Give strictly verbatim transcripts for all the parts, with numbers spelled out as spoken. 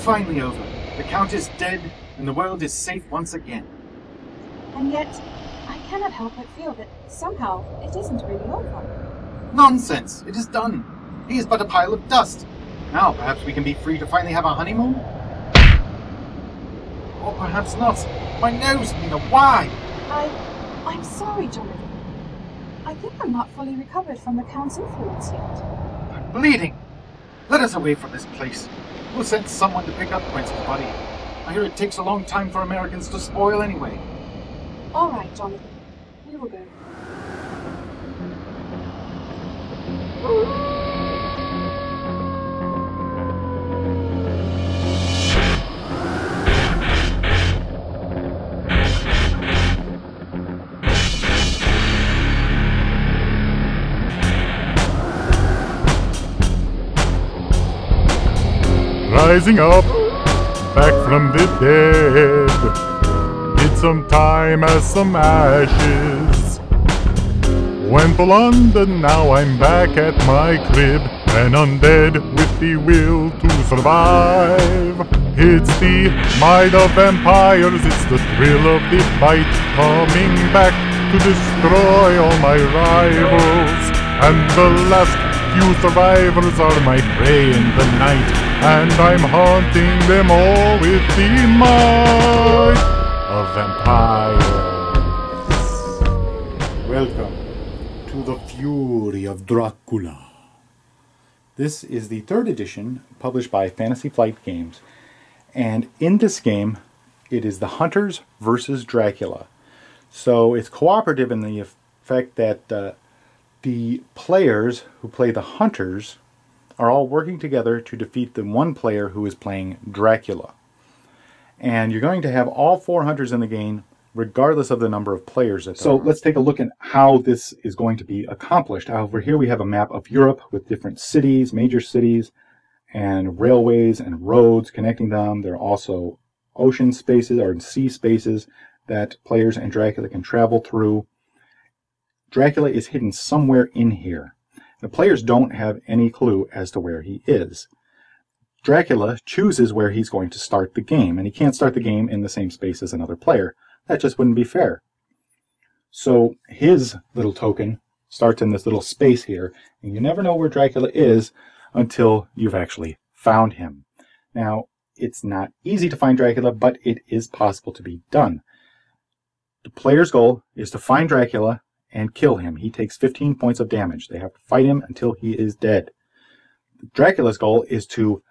finally over. The Count is dead, and the world is safe once again. And yet, I cannot help but feel that somehow it isn't really over. Nonsense! It is done. He is but a pile of dust. Now perhaps we can be free to finally have our honeymoon? Or perhaps not. My nose, Mina, why? I... I'm sorry, Jonathan. I think I'm not fully recovered from the Count's influence yet. I'm bleeding! Let us away from this place. We'll send someone to pick up Prince's body. I hear it takes a long time for Americans to spoil anyway. All right, Jonathan. We will go. Rising up, back from the dead, did some time as some ashes. Went for London, now I'm back at my crib, an undead with the will to survive. It's the might of vampires, it's the thrill of the fight, coming back to destroy all my rivals. And the last few survivors are my prey in the night, and I'm haunting them all with the might of vampires. Welcome to the Fury of Dracula. This is the third edition published by Fantasy Flight Games, and in this game it is the Hunters versus Dracula. So it's cooperative in the fact that uh, the players who play the Hunters are all working together to defeat the one player who is playing Dracula. And you're going to have all four Hunters in the game, regardless of the number of players. At so let's take a look at how this is going to be accomplished. Over here we have a map of Europe with different cities, major cities, and railways and roads connecting them. There are also ocean spaces or sea spaces that players and Dracula can travel through. Dracula is hidden somewhere in here. The players don't have any clue as to where he is. Dracula chooses where he's going to start the game, and he can't start the game in the same space as another player. That just wouldn't be fair. So his little token starts in this little space here, and you never know where Dracula is until you've actually found him. Now, it's not easy to find Dracula, but it is possible to be done. The player's goal is to find Dracula and kill him. He takes fifteen points of damage. They have to fight him until he is dead. Dracula's goal is to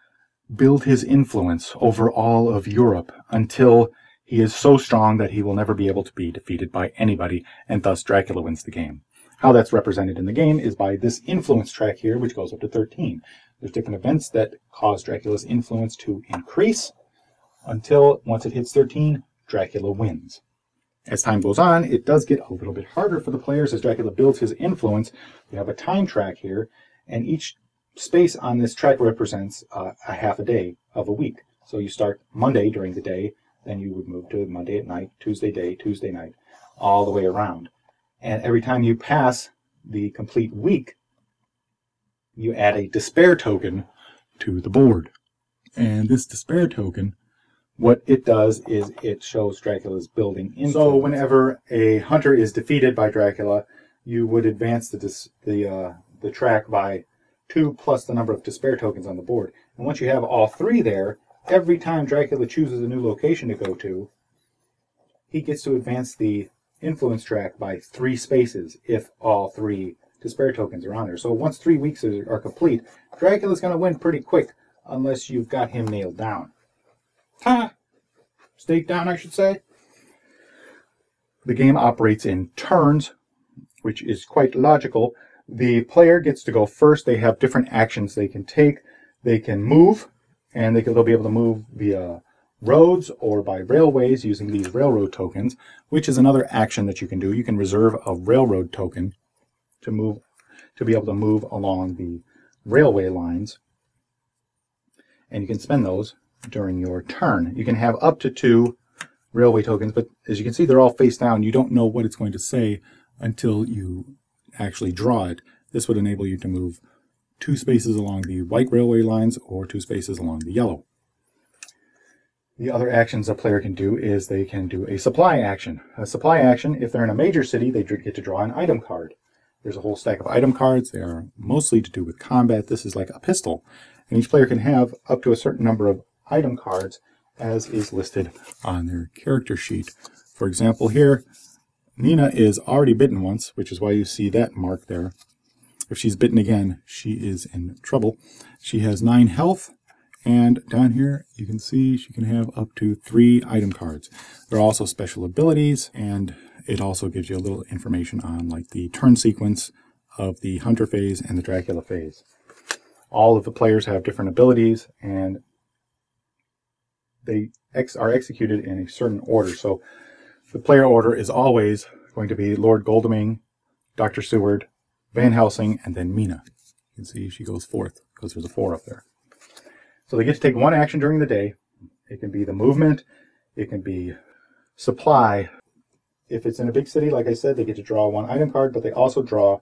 build his influence over all of Europe until he is so strong that he will never be able to be defeated by anybody, and thus Dracula wins the game. How that's represented in the game is by this influence track here, which goes up to thirteen. There's different events that cause Dracula's influence to increase until, once it hits thirteen, Dracula wins. As time goes on, it does get a little bit harder for the players as Dracula builds his influence. We have a time track here, and each space on this track represents uh, a half a day of a week. So you start Monday during the day, then you would move to Monday at night, Tuesday day, Tuesday night, all the way around. And every time you pass the complete week, you add a despair token to the board. And this despair token, what it does is it shows Dracula's building influence. So whenever a hunter is defeated by Dracula, you would advance the dis the uh, the track by two plus the number of despair tokens on the board. And once you have all three there, every time Dracula chooses a new location to go to, he gets to advance the influence track by three spaces if all three despair tokens are on there. So once three weeks are complete, Dracula's going to win pretty quick unless you've got him nailed down. Ha! Stake down, I should say. The game operates in turns, which is quite logical. The player gets to go first. They have different actions they can take. They can move, and they can, they'll be able to move via roads or by railways using these railroad tokens, which is another action that you can do. You can reserve a railroad token to move, to be able to move along the railway lines, and you can spend those during your turn. You can have up to two railway tokens, but as you can see, they're all face down. You don't know what it's going to say until you actually draw it. This would enable you to move two spaces along the white railway lines or two spaces along the yellow. The other actions a player can do is they can do a supply action. A supply action, if they're in a major city, they get to draw an item card. There's a whole stack of item cards. They are mostly to do with combat. This is like a pistol. And each player can have up to a certain number of item cards as is listed on their character sheet. For example here, Mina is already bitten once, which is why you see that mark there. If she's bitten again, she is in trouble. She has nine health. And down here, you can see she can have up to three item cards. There are also special abilities, and it also gives you a little information on like the turn sequence of the Hunter phase and the Dracula phase. All of the players have different abilities, and they ex are executed in a certain order. So the player order is always going to be Lord Goldeming, Doctor Seward, Van Helsing, and then Mina. You can see she goes fourth because there's a four up there. So they get to take one action during the day. It can be the movement, it can be supply. If it's in a big city, like I said, they get to draw one item card, but they also draw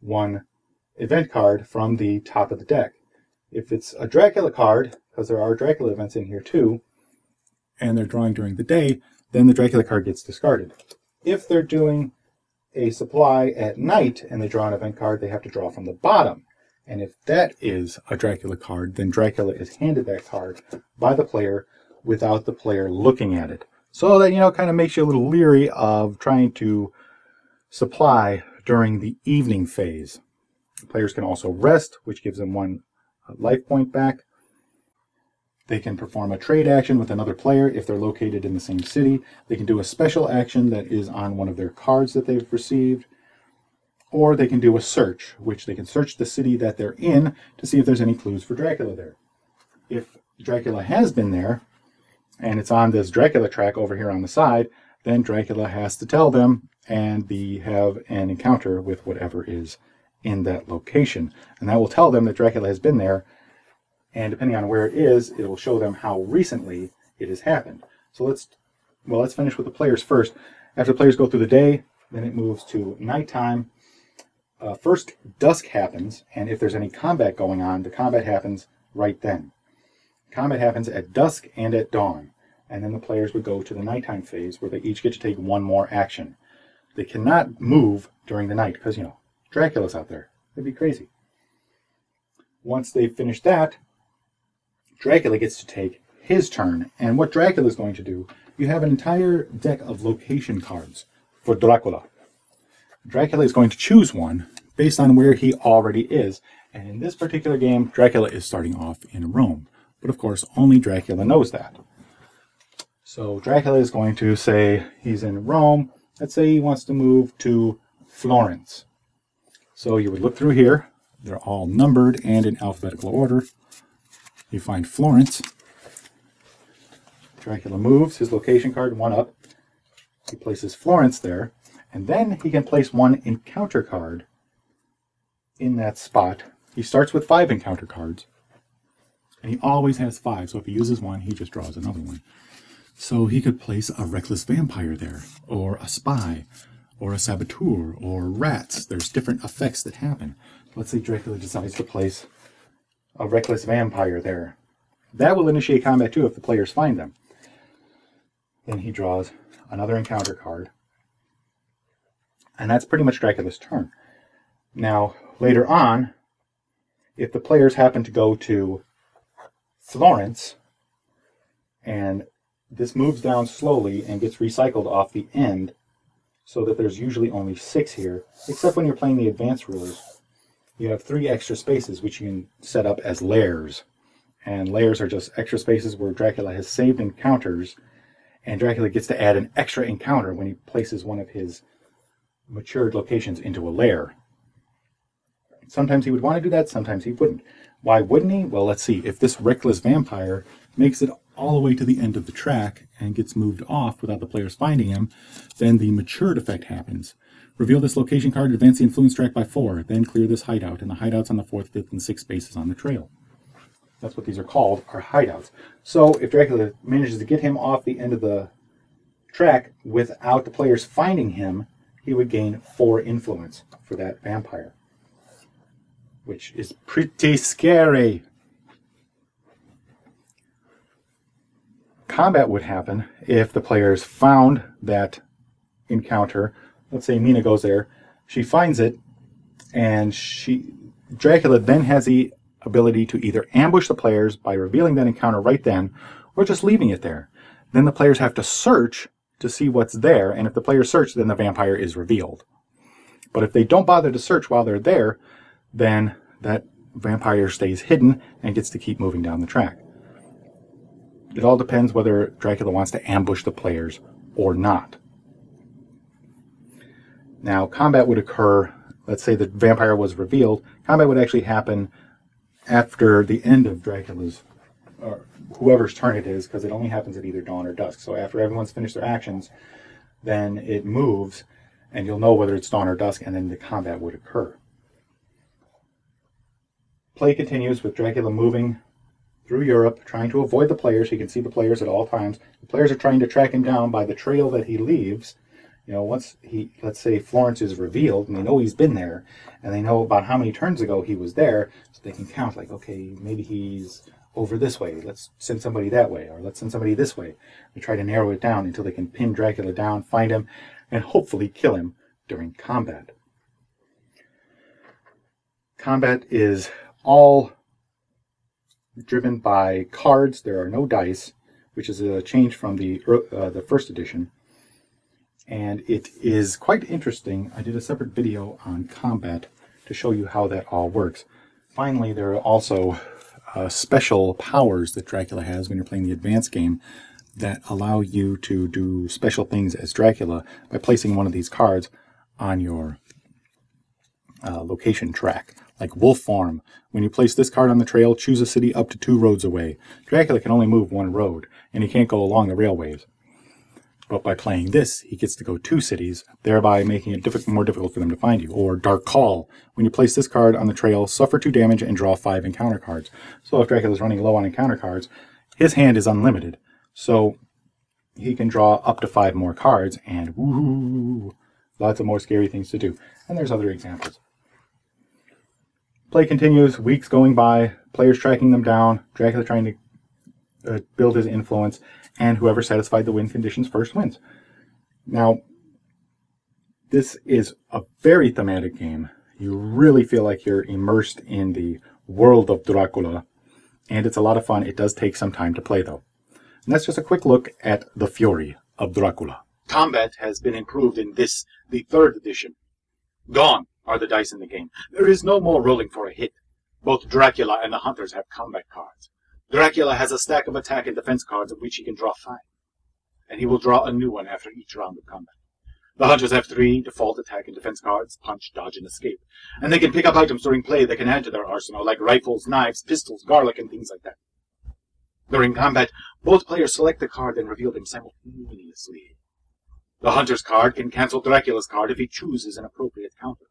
one event card from the top of the deck. If it's a Dracula card, because there are Dracula events in here too, and they're drawing during the day, then the Dracula card gets discarded. If they're doing a supply at night and they draw an event card, they have to draw from the bottom. And if that is a Dracula card, then Dracula is handed that card by the player without the player looking at it. So that, you know, kind of makes you a little leery of trying to supply during the evening phase. The players can also rest, which gives them one life point back. They can perform a trade action with another player if they're located in the same city. They can do a special action that is on one of their cards that they've received. Or they can do a search, which they can search the city that they're in to see if there's any clues for Dracula there. If Dracula has been there, and it's on this Dracula track over here on the side, then Dracula has to tell them, and they have an encounter with whatever is in that location. And that will tell them that Dracula has been there, and depending on where it is, it will show them how recently it has happened. So let's, well, let's finish with the players first. After the players go through the day, then it moves to nighttime. Uh, first, dusk happens, and if there's any combat going on, the combat happens right then. Combat happens at dusk and at dawn, and then the players would go to the nighttime phase where they each get to take one more action. They cannot move during the night because, you know, Dracula's out there. It'd be crazy. Once they've finished that, Dracula gets to take his turn, and what Dracula's going to do, you have an entire deck of location cards for Dracula. Dracula is going to choose one based on where he already is. And in this particular game, Dracula is starting off in Rome. But of course, only Dracula knows that. So Dracula is going to say he's in Rome. Let's say he wants to move to Florence. So you would look through here. They're all numbered and in alphabetical order. You find Florence. Dracula moves his location card one up. He places Florence there. And then he can place one encounter card in that spot. He starts with five encounter cards. And he always has five, so if he uses one, he just draws another one. So he could place a reckless vampire there, or a spy, or a saboteur, or rats. There's different effects that happen. Let's say Dracula decides to place a reckless vampire there. That will initiate combat too if the players find them. Then he draws another encounter card. And that's pretty much Dracula's turn. Now, later on, if the players happen to go to Florence, and this moves down slowly and gets recycled off the end, so that there's usually only six here, except when you're playing the advanced rulers. You have three extra spaces, which you can set up as lairs. And lairs are just extra spaces where Dracula has saved encounters, and Dracula gets to add an extra encounter when he places one of his matured locations into a lair. Sometimes he would want to do that, sometimes he wouldn't. Why wouldn't he? Well, let's see. If this reckless vampire makes it all the way to the end of the track and gets moved off without the players finding him, then the matured effect happens. Reveal this location card, advance the influence track by four, then clear this hideout, and the hideouts on the fourth, fifth, and sixth spaces on the trail. That's what these are called, are hideouts. So if Dracula manages to get him off the end of the track without the players finding him, he would gain four influence for that vampire, which is pretty scary. combat would happen if the players found that encounter. Let's say Mina goes there, she finds it, and she Dracula then has the ability to either ambush the players by revealing that encounter right then, or just leaving it there. Then the players have to search to see what's there, and if the players search, then the vampire is revealed. But if they don't bother to search while they're there, then that vampire stays hidden and gets to keep moving down the track. It all depends whether Dracula wants to ambush the players or not. Now, combat would occur, let's say the vampire was revealed, combat would actually happen after the end of Dracula's, or whoever's turn it is, because it only happens at either dawn or dusk. So after everyone's finished their actions, then it moves, and you'll know whether it's dawn or dusk, and then the combat would occur. Play continues with Dracula moving through Europe, trying to avoid the players. He can see the players at all times. The players are trying to track him down by the trail that he leaves. You know, once he, let's say Florence is revealed, and they know he's been there, and they know about how many turns ago he was there, so they can count, like, okay, maybe he's over this way, let's send somebody that way, or let's send somebody this way. They try to narrow it down until they can pin Dracula down, find him, and hopefully kill him during combat. Combat is all driven by cards. There are no dice, which is a change from the uh, the first edition, and it is quite interesting. I did a separate video on combat to show you how that all works. Finally, there are also uh, special powers that Dracula has when you're playing the advanced game that allow you to do special things as Dracula by placing one of these cards on your uh, location track. Like wolf form. When you place this card on the trail, choose a city up to two roads away. Dracula can only move one road, and he can't go along the railways. But by playing this, he gets to go two cities, thereby making it diff- more difficult for them to find you. Or Dark Call. When you place this card on the trail, suffer two damage and draw five encounter cards. So if Dracula's running low on encounter cards, his hand is unlimited. So he can draw up to five more cards, and woohoo, lots of more scary things to do. And there's other examples. Play continues, weeks going by, players tracking them down, Dracula trying to uh, build his influence, and whoever satisfied the win conditions first wins. Now, this is a very thematic game. You really feel like you're immersed in the world of Dracula, and it's a lot of fun. It does take some time to play, though. And that's just a quick look at the Fury of Dracula. Combat has been improved in this, the third edition. Gone are the dice in the game. There is no more rolling for a hit. Both Dracula and the hunters have combat cards. Dracula has a stack of attack and defense cards of which he can draw five, and he will draw a new one after each round of combat. The hunters have three default attack and defense cards, punch, dodge, and escape, and they can pick up items during play they can add to their arsenal, like rifles, knives, pistols, garlic, and things like that. During combat, both players select the card and reveal them simultaneously. The hunter's card can cancel Dracula's card if he chooses an appropriate counter.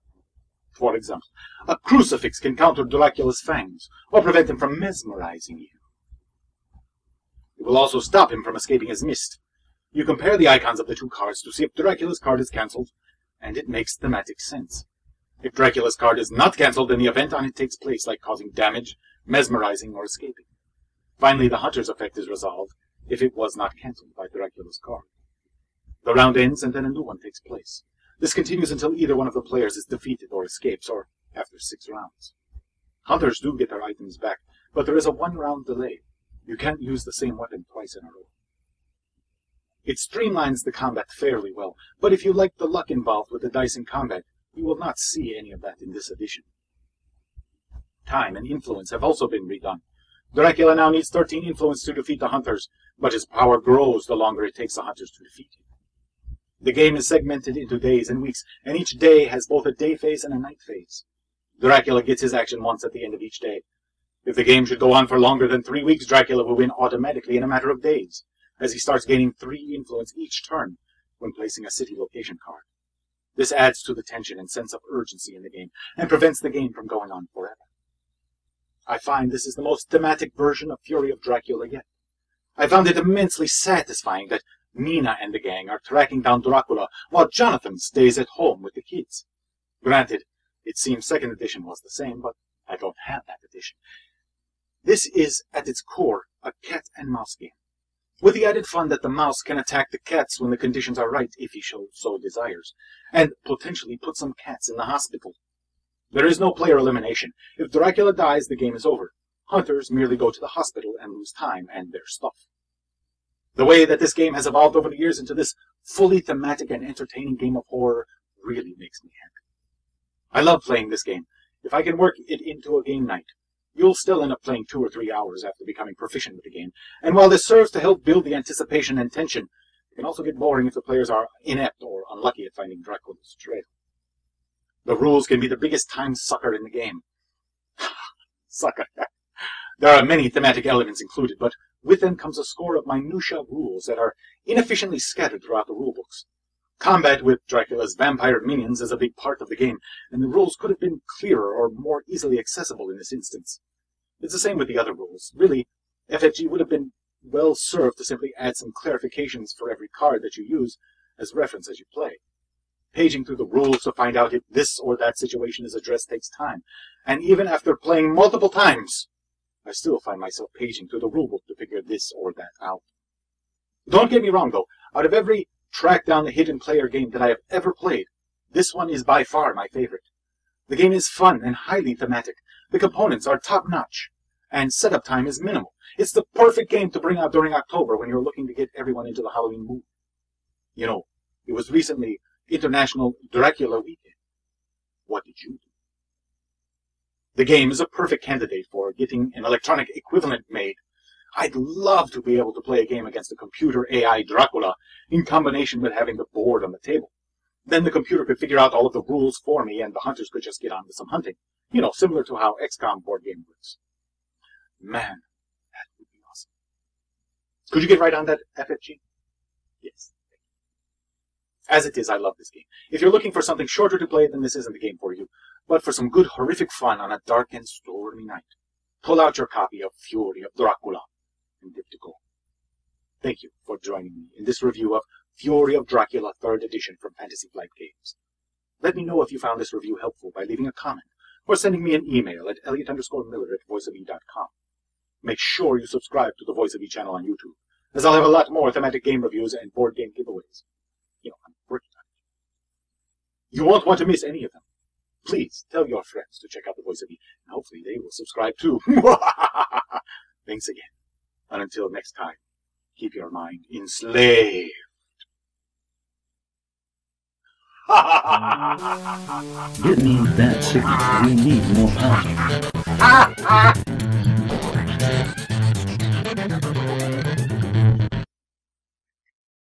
For example, a crucifix can counter Dracula's fangs, or prevent him from mesmerizing you. It will also stop him from escaping his mist. You compare the icons of the two cards to see if Dracula's card is cancelled, and it makes thematic sense. If Dracula's card is not cancelled, then the event on it takes place, like causing damage, mesmerizing, or escaping. Finally, the hunter's effect is resolved if it was not cancelled by Dracula's card. The round ends, and then a new one takes place. This continues until either one of the players is defeated or escapes, or after six rounds. Hunters do get their items back, but there is a one-round delay. You can't use the same weapon twice in a row. It streamlines the combat fairly well, but if you like the luck involved with the dice in combat, you will not see any of that in this edition. Time and influence have also been redone. Dracula now needs thirteen influence to defeat the hunters, but his power grows the longer it takes the hunters to defeat him. The game is segmented into days and weeks, and each day has both a day phase and a night phase. Dracula gets his action once at the end of each day. If the game should go on for longer than three weeks, Dracula will win automatically in a matter of days, as he starts gaining three influence each turn when placing a city location card. This adds to the tension and sense of urgency in the game, and prevents the game from going on forever. I find this is the most thematic version of Fury of Dracula yet. I found it immensely satisfying that Mina and the gang are tracking down Dracula, while Jonathan stays at home with the kids. Granted, it seems second edition was the same, but I don't have that edition. This is, at its core, a cat-and-mouse game. with the added fun that the mouse can attack the cats when the conditions are right if he so desires, and potentially put some cats in the hospital. There is no player elimination. If Dracula dies, the game is over. Hunters merely go to the hospital and lose time and their stuff. The way that this game has evolved over the years into this fully thematic and entertaining game of horror really makes me happy. I love playing this game. If I can work it into a game night, you'll still end up playing two or three hours after becoming proficient with the game, and while this serves to help build the anticipation and tension, it can also get boring if the players are inept or unlucky at finding Dracula's trail. The rules can be the biggest time sucker in the game. Sucker. There are many thematic elements included, but with them comes a score of minutiae rules that are inefficiently scattered throughout the rulebooks. Combat with Dracula's vampire minions is a big part of the game, and the rules could have been clearer or more easily accessible in this instance. It's the same with the other rules. Really, F F G would have been well served to simply add some clarifications for every card that you use as reference as you play. Paging through the rules to find out if this or that situation is addressed takes time, and even after playing multiple times, I still find myself paging through the rulebook to figure this or that out. Don't get me wrong, though. Out of every track down the hidden player game that I have ever played, this one is by far my favorite. The game is fun and highly thematic. The components are top-notch, and setup time is minimal. It's the perfect game to bring out during October when you're looking to get everyone into the Halloween mood. You know, it was recently International Dracula Weekend. What did you do? The game is a perfect candidate for getting an electronic equivalent made. I'd love to be able to play a game against a computer A I Dracula in combination with having the board on the table. Then the computer could figure out all of the rules for me and the hunters could just get on with some hunting. You know, similar to how X COM board game works. Man, that would be awesome. Could you get right on that, F F G? Yes. As it is, I love this game. If you're looking for something shorter to play, then this isn't the game for you, but for some good horrific fun on a dark and stormy night. Pull out your copy of Fury of Dracula and dip to go. Thank you for joining me in this review of Fury of Dracula third edition from Fantasy Flight Games. Let me know if you found this review helpful by leaving a comment or sending me an email at elliot underscore miller at voice of e dot com. Make sure you subscribe to the Voice of E channel on YouTube, as I'll have a lot more thematic game reviews and board game giveaways. You know, I'm working on it. You won't want to miss any of them. Please tell your friends to check out the Voice of E, and hopefully they will subscribe too. Thanks again. And until next time, keep your mind enslaved. Get me that ticket. We need more power.